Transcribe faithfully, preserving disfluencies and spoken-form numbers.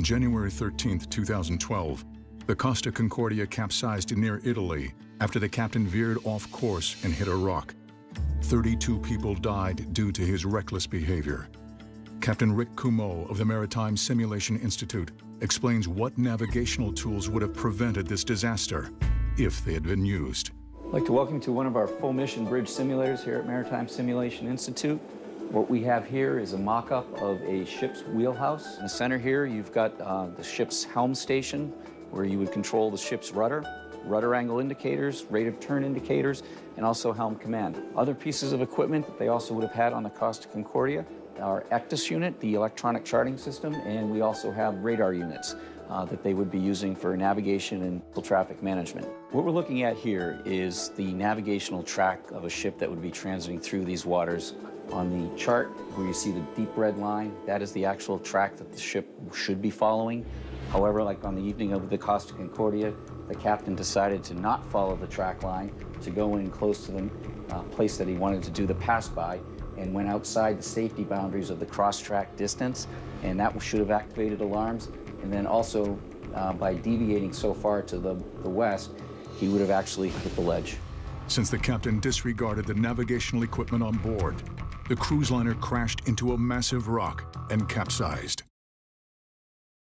On January thirteenth, two thousand twelve, the Costa Concordia capsized near Italy after the captain veered off course and hit a rock. thirty-two people died due to his reckless behavior. Captain Rick Comeau of the Maritime Simulation Institute explains what navigational tools would have prevented this disaster if they had been used. I'd like to welcome you to one of our full mission bridge simulators here at Maritime Simulation Institute. What we have here is a mock-up of a ship's wheelhouse. In the center here, you've got uh, the ship's helm station, where you would control the ship's rudder, rudder angle indicators, rate of turn indicators, and also helm command. Other pieces of equipment that they also would have had on the Costa Concordia are ECDIS unit, the electronic charting system, and we also have radar units uh, that they would be using for navigation and traffic management. What we're looking at here is the navigational track of a ship that would be transiting through these waters. On the chart where you see the deep red line, that is the actual track that the ship should be following. However, like on the evening of the Costa Concordia, the captain decided to not follow the track line, to go in close to the uh, place that he wanted to do the pass by, and went outside the safety boundaries of the cross-track distance, and that should have activated alarms. And then also, uh, by deviating so far to the, the west, he would have actually hit the ledge. Since the captain disregarded the navigational equipment on board, the cruise liner crashed into a massive rock and capsized.